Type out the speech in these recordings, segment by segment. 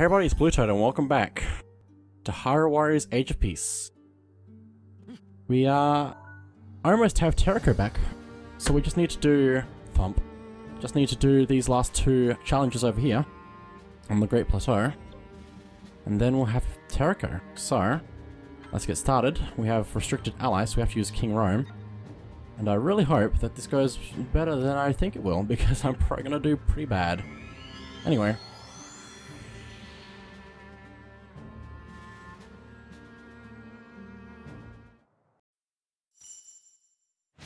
Hey everybody, it's Blue Toad and welcome back to Hyrule Warriors Age of Peace. We almost have Terrako back, so we just need to do these last two challenges over here on the Great Plateau, and then we'll have Terrako. So let's get started. We have restricted allies, so we have to use King Rhoam, and I really hope that this goes better than I think it will, because I'm probably gonna do pretty bad. Anyway.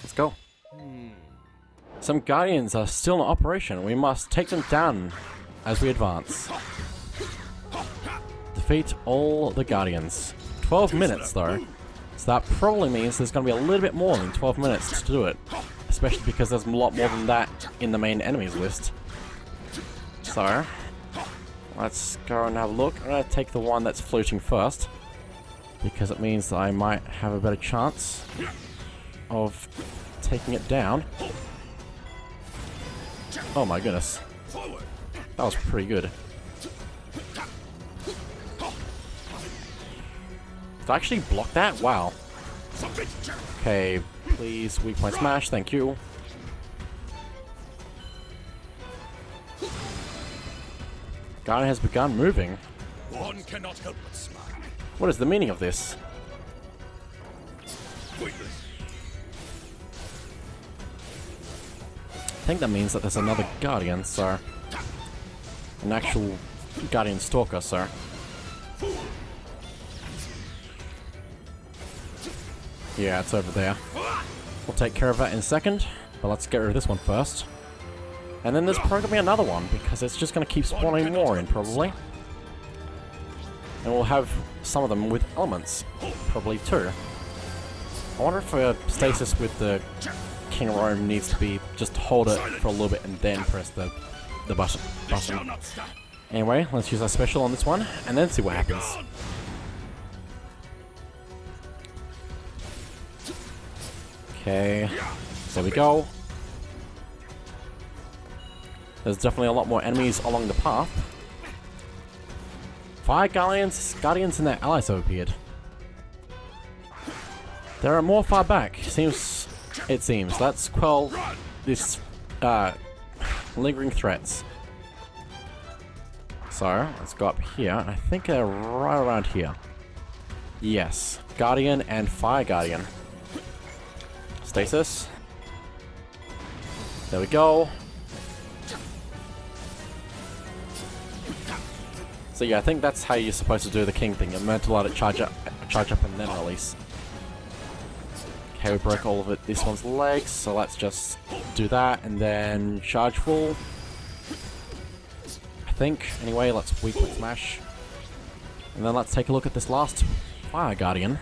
Let's go. Some Guardians are still in operation. We must take them down as we advance. Defeat all the Guardians. 12 minutes though. So that probably means there's going to be a little bit more than 12 minutes to do it. Especially because there's a lot more than that in the main enemies list. So, let's go and have a look. I'm going to take the one that's floating first, because it means that I might have a better chance of taking it down. Oh my goodness. That was pretty good. Did I actually block that? Wow. Okay, please weak point smash, thank you. Ganon has begun moving. One cannot help but smile. What is the meaning of this? Pointless. I think that means that there's another Guardian, sir. An actual Guardian Stalker, sir. Yeah, it's over there. We'll take care of that in a second, but let's get rid of this one first. And then there's probably going to be another one, because it's just going to keep spawning more in, probably. And we'll have some of them with elements, probably too. I wonder if stasis with the King Rhoam needs to be just hold it for a little bit and then press the button. Anyway, let's use our special on this one and then see what happens. Okay, there we go. There's definitely a lot more enemies along the path. 5 Guardians and their allies have appeared. There are more far back. It seems. Let's quell this lingering threats. So, let's go up here. I think they're right around here. Yes. Guardian and Fire Guardian. Stasis. There we go. So yeah, I think that's how you're supposed to do the king thing. You're meant to let it charge up and then release. Okay, we broke all of it. This one's legs, so let's just do that and then charge full. I think. Anyway, let's weak point smash. And then let's take a look at this last Fire Guardian.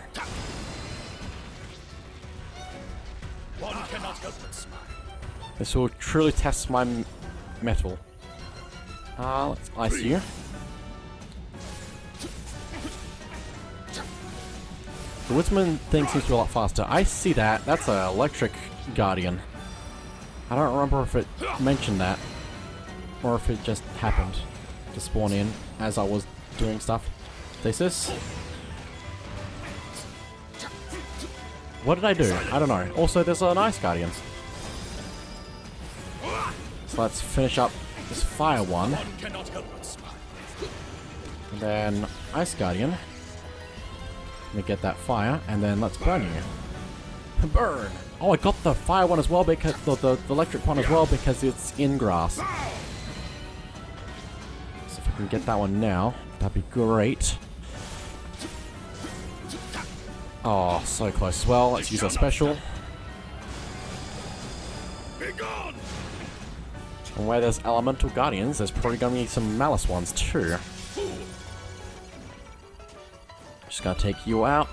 This will truly test my metal. Let's ice you. The Woodsman thing seems to be a lot faster. I see that. That's an electric Guardian. I don't remember if it mentioned that, or if it just happened to spawn in as I was doing stuff. Stasis. What did I do? I don't know. Also, there's an Ice Guardian. So let's finish up this Fire one. And then Ice Guardian. Let me get that fire, and then let's burn you. Burn! Oh, I got the fire one as well, because the electric one as well, because it's in grass. So if we can get that one now, that'd be great. Oh, so close as well. Let's use our special. And where there's elemental guardians, there's probably going to be some malice ones too. Just gotta take you out.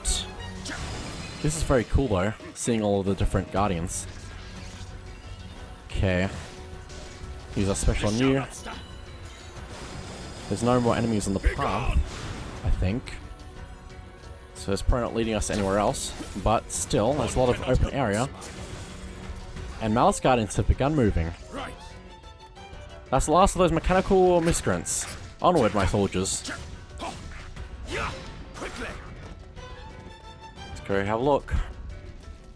This is very cool though, seeing all of the different guardians. Okay. Use our special on you. There's no more enemies on the path, I think. So it's probably not leading us anywhere else, but still, there's a lot of open area. And Malice Guardians have begun moving. That's the last of those mechanical miscreants. Onward, my soldiers. Let's go have a look.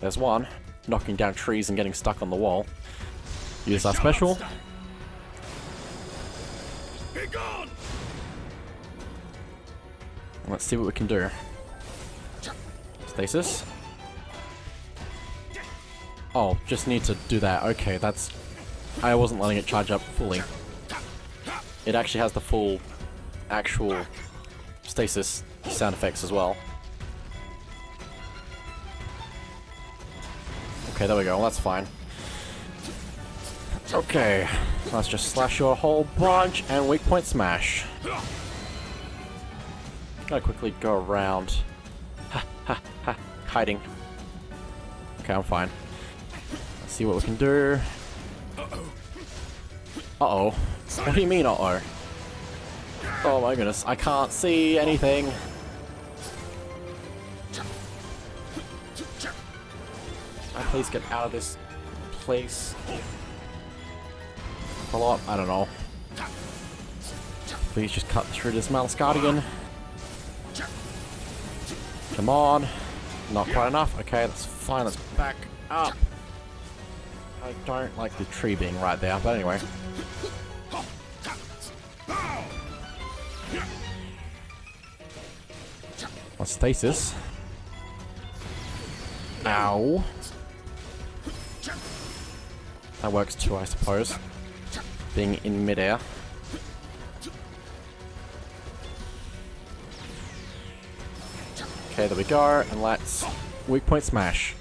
There's one, knocking down trees and getting stuck on the wall. Use our special. Let's see what we can do. Stasis. Oh, just need to do that. Okay, that's... I wasn't letting it charge up fully. It actually has the full actual stasis sound effects as well. Okay, there we go. Well, that's fine. Okay, let's just slash your whole bunch and weak point smash. Gotta quickly go around. Ha ha ha. Hiding. Okay, I'm fine. Let's see what we can do. Uh-oh. What do you mean, uh-oh? Oh my goodness, I can't see anything. Can I please get out of this place? A lot? I don't know. Please just cut through this Malscardian. Come on. Not quite enough. Okay, that's fine. Let's back up. I don't like the tree being right there, but anyway. Let's stasis. Ow. That works too, I suppose. Being in midair. Okay, there we go, and let's weak point smash.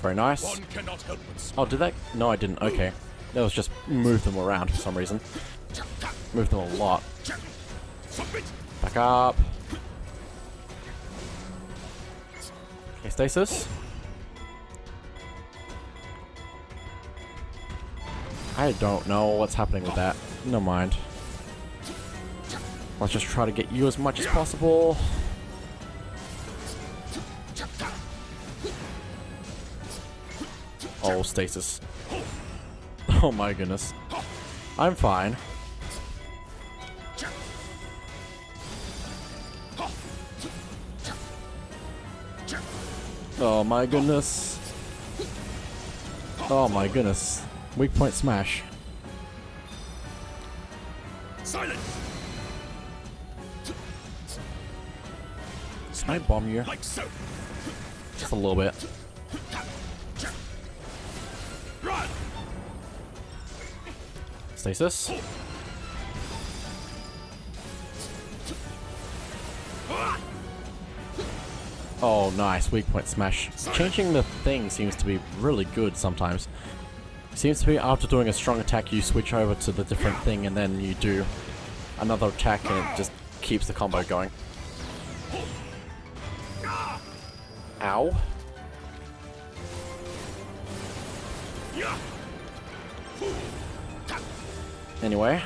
Very nice. Oh, did that? No, I didn't. Okay. That was just move them around for some reason. Move them a lot. Back up. Okay, stasis. I don't know what's happening with that. Never mind. Let's just try to get you as much as possible. Oh, stasis. Oh my goodness. I'm fine. Oh my goodness. Oh my goodness. Weak point smash. Silence. Can I bomb you? Like so. Just a little bit. Run. Stasis. Oh, nice. Weak point smash. Changing the thing seems to be really good sometimes. Seems to be after doing a strong attack, you switch over to the different thing and then you do another attack and it just keeps the combo going. Ow. Anyway.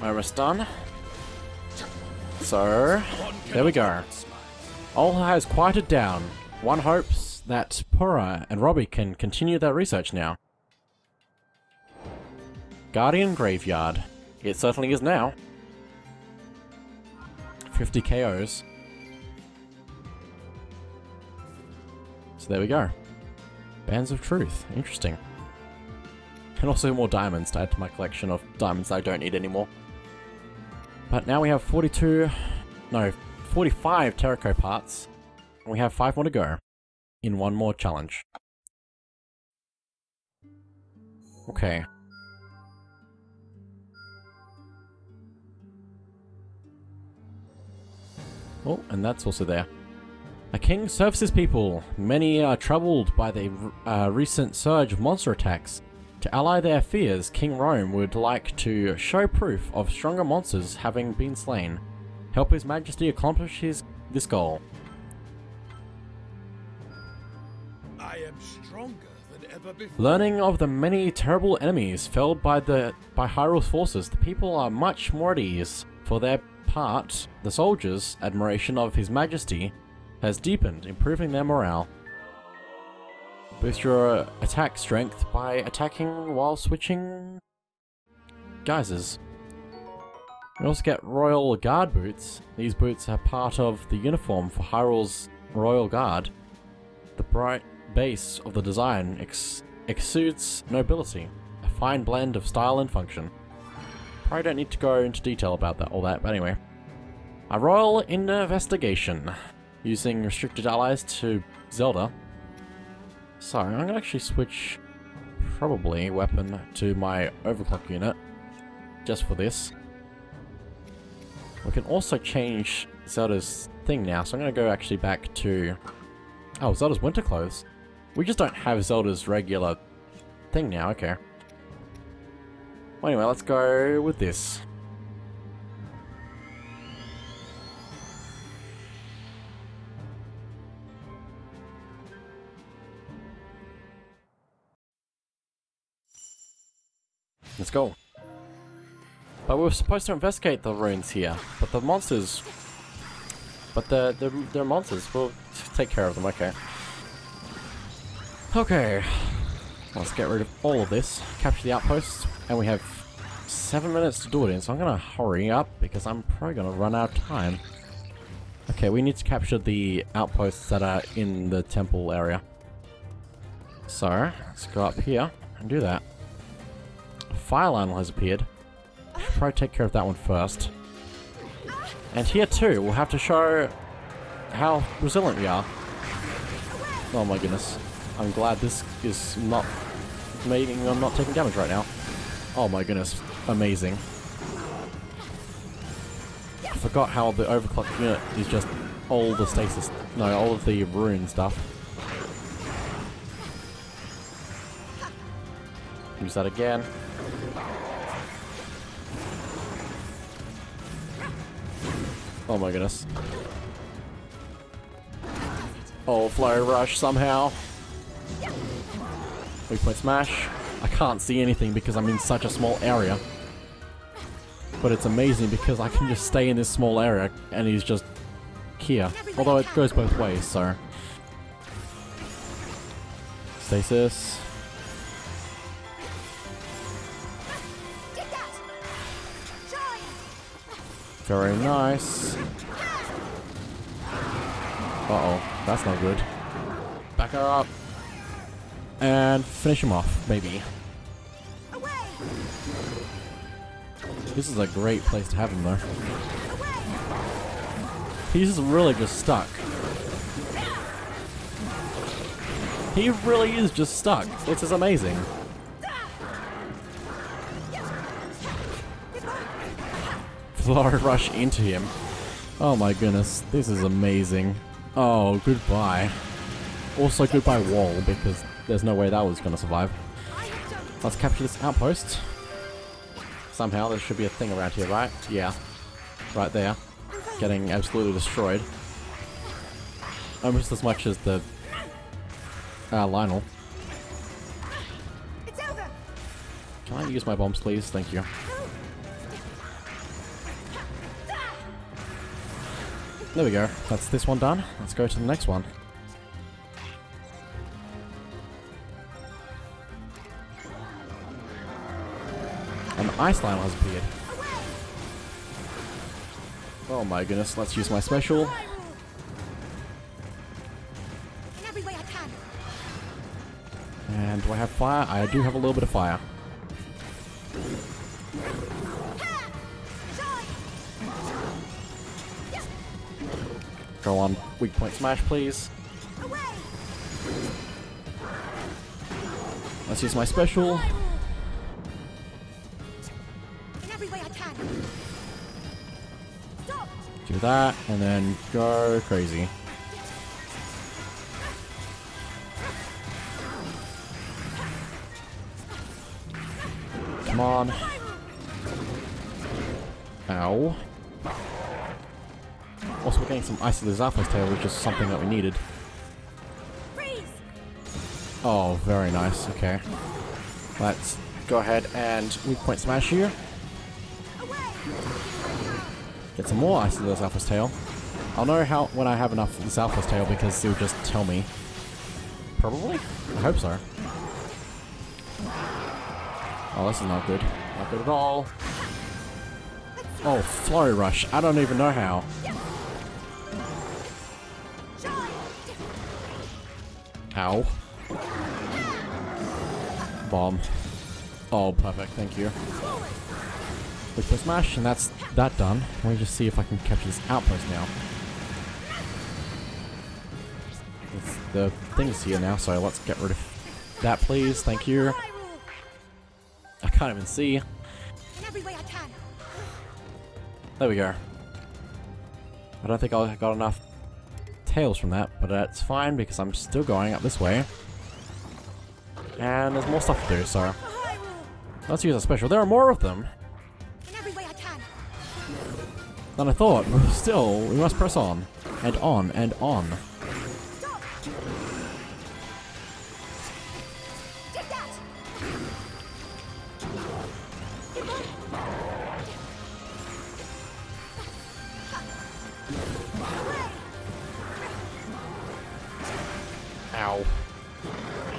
Iris done. So, there we go. All has quieted down. One hopes that Pura and Robbie can continue their research now. Guardian Graveyard. It certainly is now. 50 KOs. So there we go. Bands of Truth. Interesting. And also more diamonds to add to my collection of diamonds that I don't need anymore. But now we have 45 Terrako parts. And we have 5 more to go. In one more challenge. Okay. Oh, and that's also there. A king serves his people. Many are troubled by the recent surge of monster attacks. To allay their fears, King Rhoam would like to show proof of stronger monsters having been slain. Help His Majesty accomplish this goal. Learning of the many terrible enemies felled by Hyrule's forces, the people are much more at ease. For their part, the soldiers' admiration of His Majesty has deepened, improving their morale. boost your attack strength by attacking while switching guises. You also get Royal Guard boots. These boots are part of the uniform for Hyrule's Royal Guard. The bright base of the design exudes nobility, a fine blend of style and function. Probably don't need to go into detail about that, but anyway. A Royal Investigation, using restricted allies to Zelda. So, I'm going to actually switch, probably, weapon to my Overclock unit, just for this. We can also change Zelda's thing now, so I'm going to go actually back to... Oh, Zelda's winter clothes. We just don't have Zelda's regular thing now, okay. Well, anyway, let's go with this. Let's go. But we were supposed to investigate the ruins here, but the monsters... But they're monsters, we'll take care of them, okay. Okay. Let's get rid of all of this, capture the outposts, and we have 7 minutes to do it in, so I'm gonna hurry up, because I'm probably gonna run out of time. Okay, we need to capture the outposts that are in the temple area. So, let's go up here and do that. A fire lionel has appeared. Should probably take care of that one first. And here too, we'll have to show how resilient we are. Oh my goodness. I'm glad this is not meaning I'm not taking damage right now. Oh my goodness. Amazing. I forgot how the Overclock unit is just all the stasis... No, all of the rune stuff. Use that again. Oh my goodness. Oh, flow rush somehow. Weak point smash. I can't see anything because I'm in such a small area. But it's amazing because I can just stay in this small area and he's just here. Although it goes both ways, so. Stasis. Very nice. Uh-oh, that's not good. Back her up. And finish him off, maybe. This is a great place to have him, though. He's really just stuck. He really is just stuck, which is amazing. Flow rush into him. Oh my goodness, this is amazing. Oh, goodbye. Also goodbye wall, because there's no way that was gonna survive. Let's capture this outpost. Somehow there should be a thing around here, right? Yeah. Right there. Getting absolutely destroyed. Almost as much as the Lynel. Can I use my bombs please? Thank you. There we go. That's this one done. Let's go to the next one. An ice lion has appeared. Oh my goodness. Let's use my special. And do I have fire? I do have a little bit of fire. Go on, weak point smash, please. Let's use my special. Do that, and then go crazy. Come on. Ow. Also, we're getting some ice to the Zapha's tail, which is something that we needed. Oh, very nice. Okay. Let's go ahead and weak point smash you. Get some more ice to the Zapha's tail. I'll know how when I have enough Zapha's tail because he'll just tell me. Probably? I hope so. Oh, this is not good. Not good at all. Oh, Flurry Rush. I don't even know how. Ow. Bomb. Oh, perfect. Thank you. Look for Smash, and that's that done. Let me just see if I can capture this outpost now. It's, the thing is here now, so let's get rid of that, please. Thank you. I can't even see. There we go. I don't think I got enough tails from that, but that's fine because I'm still going up this way. And there's more stuff to do, so let's use a special. There are more of them than I thought, but still, we must press on. And on, and on. Ow.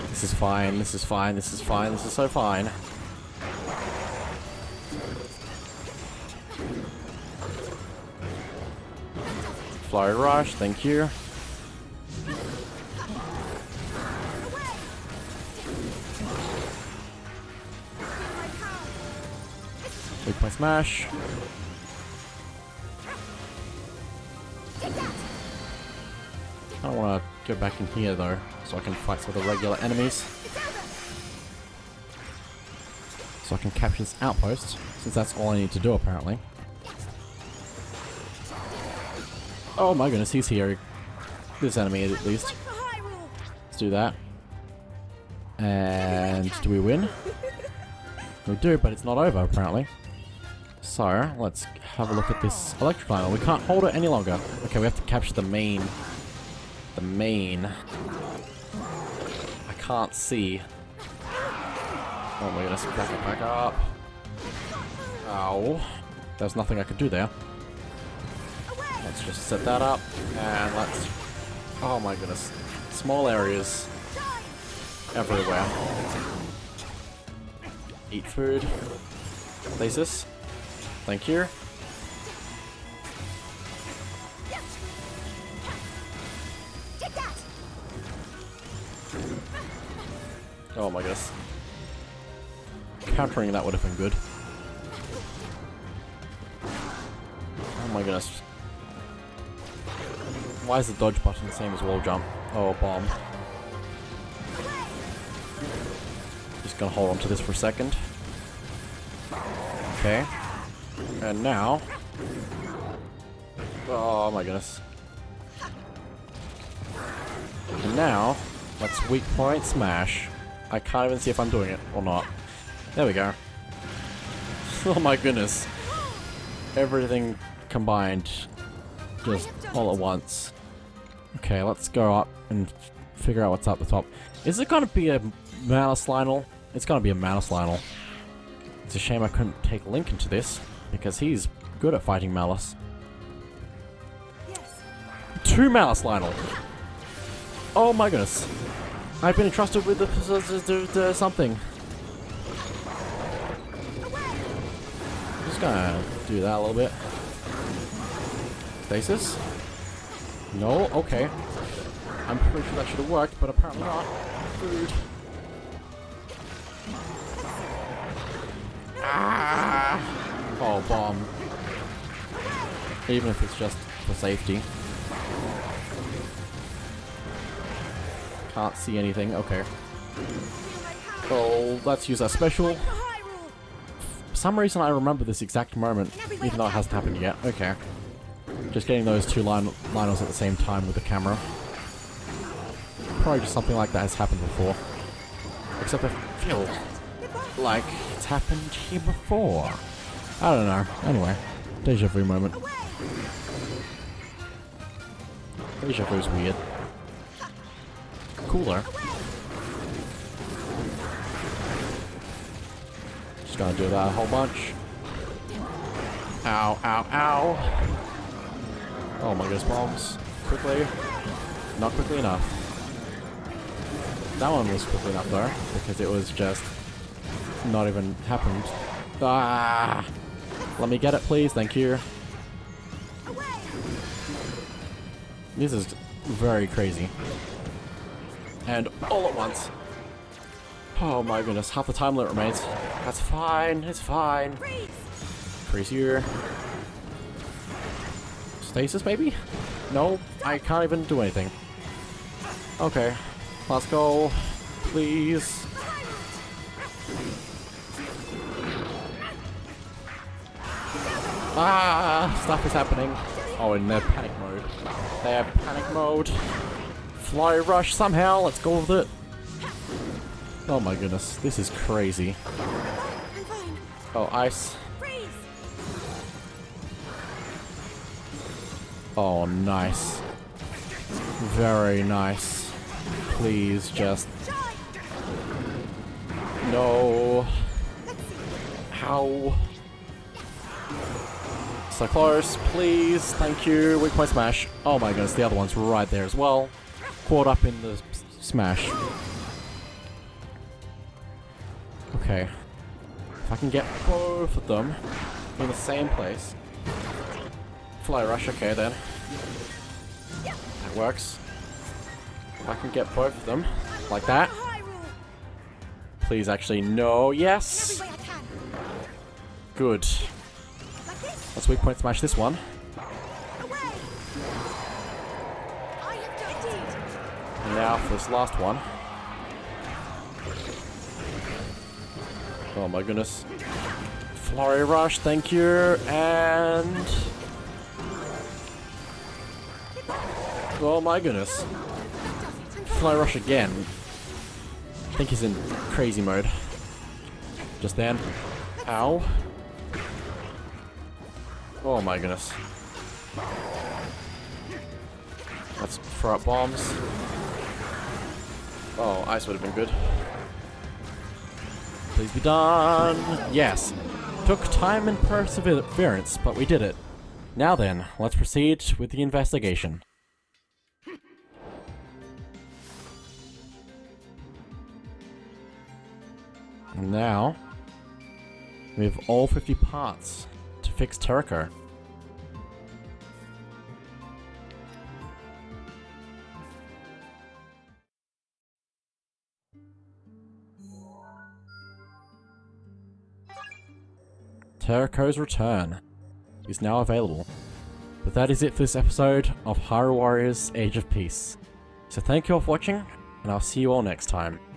This is fine, this is fine, this is fine, this is so fine. Flurry Rush, thank you. Weak point Smash. I don't want to go back in here though, so I can fight some of the regular enemies. So I can capture this outpost, since that's all I need to do apparently. Oh my goodness, he's here. This enemy at least. Let's do that. And do we win? We do, but it's not over apparently. So, let's have a look at this Electroclimber. We can't hold it any longer. Okay, we have to capture the main. The main. I can't see. Oh my goodness, back up, back up. Ow. There's nothing I could do there. Let's just set that up, and let's... Oh my goodness. Small areas. Everywhere. Eat food. Places. Thank you. Oh my goodness. Countering that would have been good. Oh my goodness. Why is the dodge button the same as wall jump? Oh, bomb. Just gonna hold on to this for a second. Okay. And now... Oh my goodness. And now, let's weak point smash. I can't even see if I'm doing it or not. There we go. Oh my goodness. Everything combined. Just all at once. Okay, let's go up and figure out what's up the top. Is it gonna be a Manus Lynel? It's gonna be a Manus Lynel. It's a shame I couldn't take Link into this because he's good at fighting Malus. Yes. Two Manus Lynel. Oh my goodness! I've been entrusted with the something. I'm just gonna do that a little bit. Stasis? No? Okay. I'm pretty sure that should have worked, but apparently not. Food. Ah! Oh, bomb. Even if it's just for safety. Can't see anything. Okay. Oh, let's use our special. For some reason I remember this exact moment, even though it hasn't happened yet. Okay. Just getting those two Lynels at the same time with the camera. Probably just something like that has happened before. Except I feel like it's happened here before. I don't know. Anyway, deja vu moment. Deja vu's weird. Cooler. Just gonna do that a whole bunch. Ow, ow, ow. Oh my goodness, bombs. Quickly. Not quickly enough. that one was quick enough though, because it was just not even happened. Ah! Let me get it, please. Thank you. This is very crazy. And all at once. Oh my goodness, half the time limit remains. That's fine, it's fine. Freeze here. Stasis, maybe? No, I can't even do anything. Okay, let's go. Please. Ah, stuff is happening. Oh, in their panic mode. Their panic mode. Fly rush somehow, let's go with it. Oh my goodness, this is crazy. Oh, ice. Oh, nice. Very nice. Please just... No. How? So close, please. Thank you. Weak point smash. Oh my goodness, the other one's right there as well. Caught up in the smash. Okay. If I can get both of them in the same place. Fly rush, okay then. That works. If I can get both of them like that. Please, actually, no, yes! Good. Let's weak point smash this one. Now for this last one. Oh my goodness. Flurry rush, thank you, and... Oh my goodness. Flurry rush again. I think he's in crazy mode. Just then. Ow. Oh my goodness. Let's throw up bombs. Oh, ice would have been good. Please be done. Yes. Took time and perseverance, but we did it. Now then, let's proceed with the investigation. And now, we have all 50 parts to fix Terrako. Terrako's Return is now available. But that is it for this episode of Hyrule Warriors Age of Peace. So thank you all for watching, and I'll see you all next time.